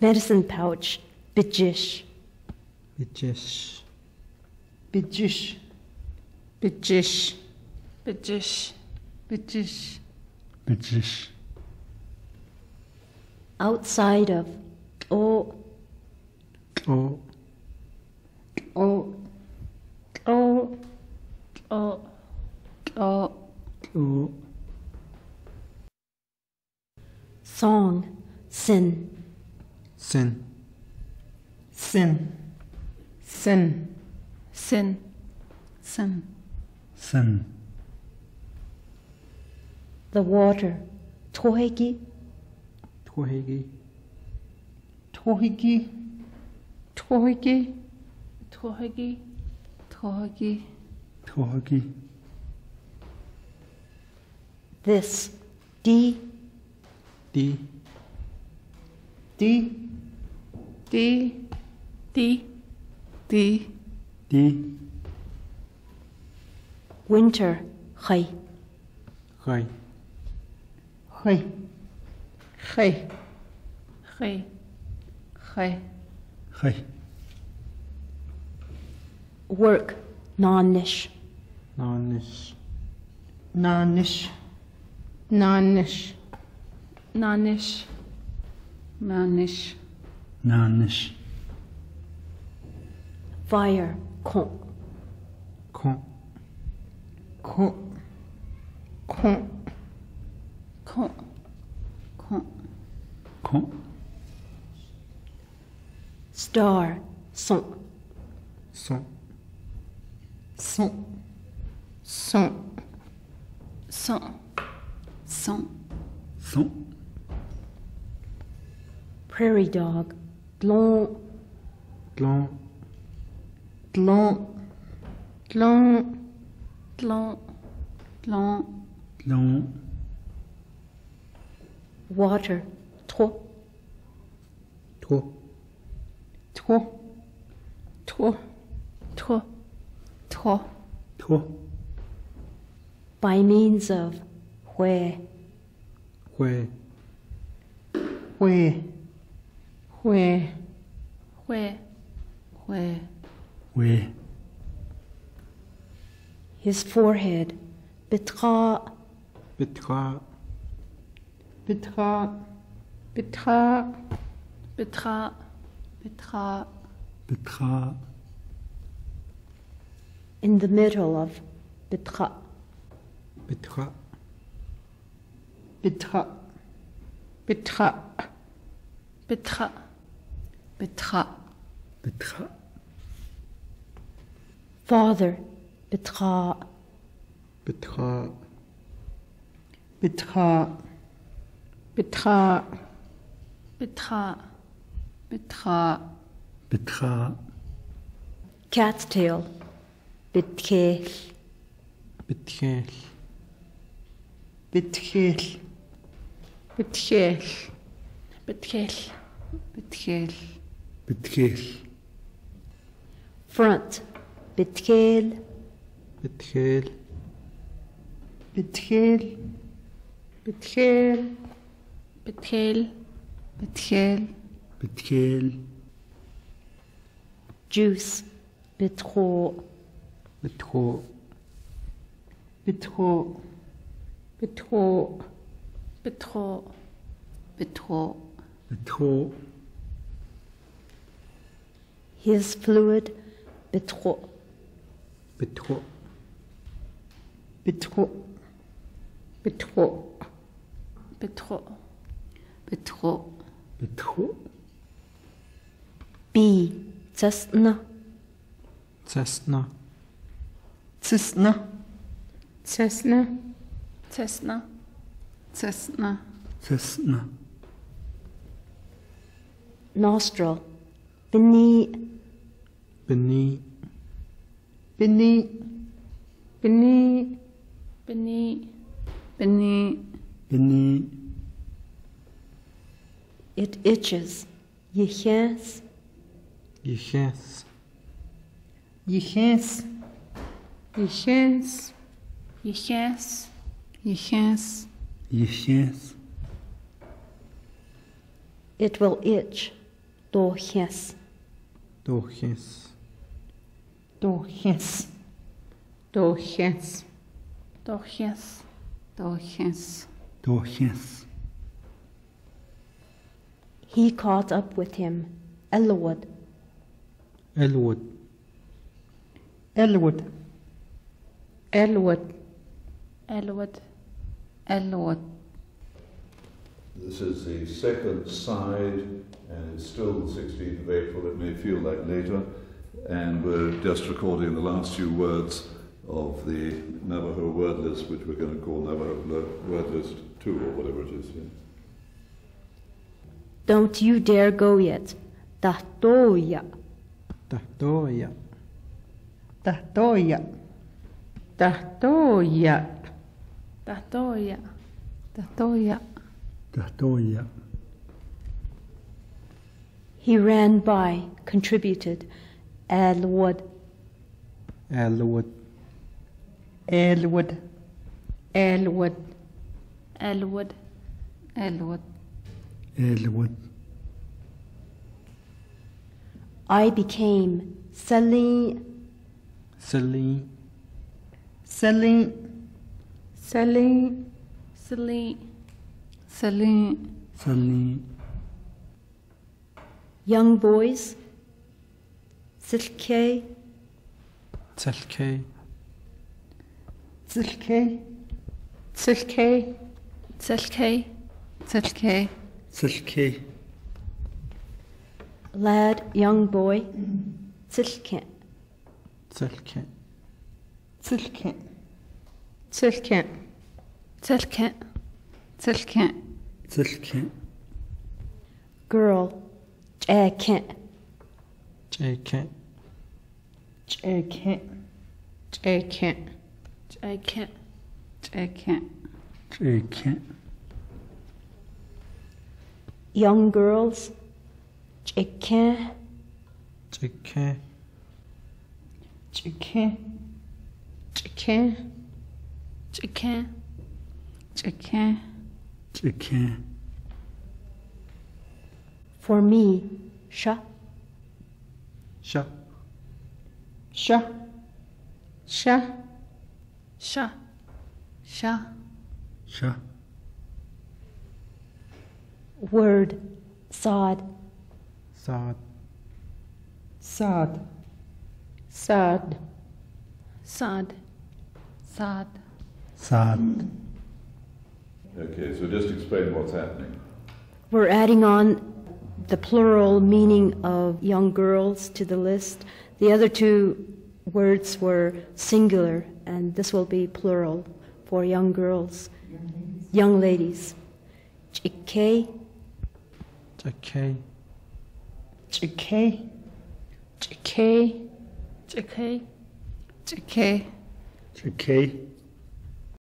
medicine pouch, bijish. Bijish. Bijish. Bijish. Bijish. Bijish. Bijish. Outside of o. O. O. O. O. O. O. Song, sin. Sin. Sin. Sin. Sin. Sin. Sin. The water, tohegi. Tohegi. Tohegi. Tohegi. Tohegi. Tohegi. Tohegi. This, D. D. D. D. D. D. D. Winter, khai. Khai. Khai. Khai. Khai. Khai. Khai. Work, non-nish. Non-nish. Non-nish. Non-nish. Non-nish. Non-nish. Non-nish. Fire, con. Con. Con. Con. Con. Con. Con. Star, son. Son. Son. Son. Son. Son. Son. Prairie dog, glon. Glon. Glon. Glon. Glon. Glon. Glon. Water, trop. Trop. Trop. Trop. Trop. Trop. Trop. By means of where. Where. Where. Where. His forehead, bitra. Bitra. Bitra. Bitra. Bitra. Bitra. Bitra. In the middle of bitra. Bitra. Bitra. Bitra. Bitra. Bitra. Bitra. Father, bitra. Bitra. Bitra. Bitra. Bitra. Bitra. Bitra. Cat's tail, bitkhel. Bitkhel. Bitkhel. Bitkhel. Bitkhel. Bitkhel. Bitkhel. Front, bitkhel. Bitkhel. Bitkhel. Bitkhel. Bitkhel. Bitkhel. Bitkhel. Juice, bitro. Bitro. Bitro. Bitro. Bitro. Bitro. Bitro. His fluid, bitro. Bitro. Bitro. Bitro. Bitro. Bitro. Bitro. B, cessna. Cessna. Cessna. Cessna. Cessna. Cessna. Cessna. Nostril, beneath. Beneath. Beneath. Beneath. Beneath. Beneath. Beneath. It itches. Yichens. Yichens. Yichens. Yichens. Yichens. Yichens. Yichens. It will itch. Dojes. Dojes. Dojes. Dojes. Dojes. Dojes. Dojes. He caught up with him. Elwood. Elwood. Elwood. Elwood. Elwood. Elwood. This is the second side, and it's still the 16th of April, it may feel like later, and we're just recording the last few words of the Navajo word list, which we're going to call Navajo word list 2 or whatever it is. Yeah. Don't you dare go yet. Tahtoya. Tahtoya. Tahtoya. Tahtoya. Tahtoya. Tahtoya. Tahtoya. He ran by, contributed. Elwood. Elwood. Elwood. Elwood. Elwood. Elwood. Elwood. I became Celine. Celine. Celine. Celine. Celine. Celine. Celine. Young boys. Silke. Silke. Silke. Silke. Silke. Silke. Silke. Lad, young boy. Silke. Silke. Silke. Silke. Silke. Silke. Silke. Girl. Jacket. Jacket. Jacket. Jacket. Jacket. Jacket. Jacket. Young girls. Jacket. Jacket. Jacket. Jacket. Jacket. Jacket. Jacket. For me, sha. Sha. Sha. Sha. Sha. Sha. Sha. Word, sod. Sod. Sod. Sod. Sod. Sod. Sod. Okay, so just explain what's happening. We're adding on the plural meaning of young girls to the list. The other two words were singular, and this will be plural for young girls, young ladies. Chike. Chike. Chike. Chike. Chike. Chike. Chike.